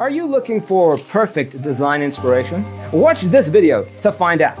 Are you looking for perfect design inspiration? Watch this video to find out.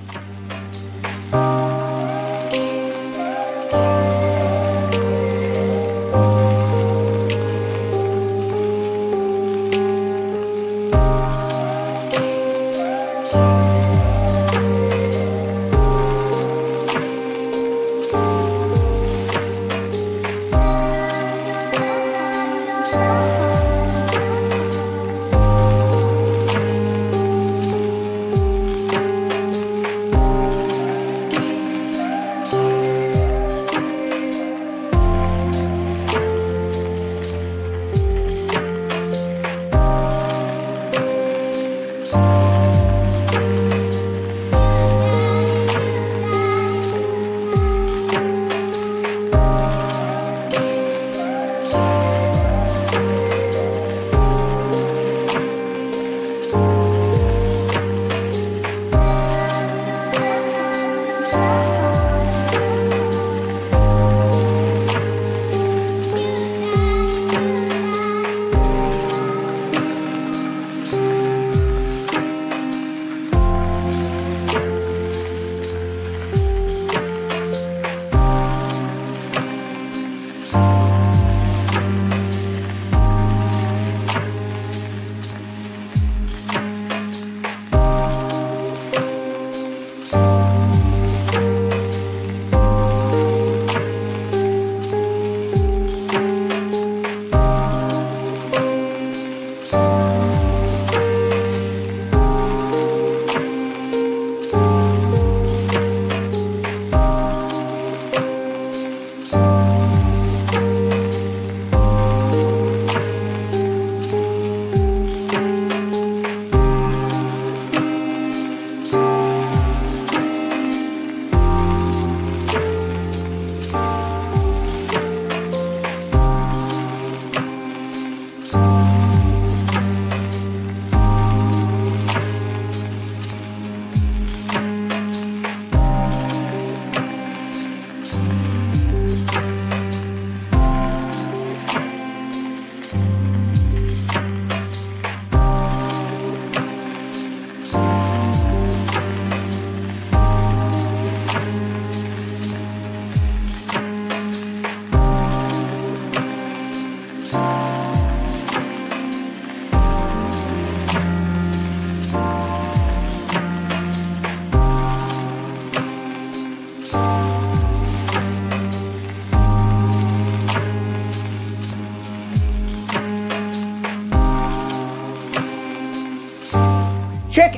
Check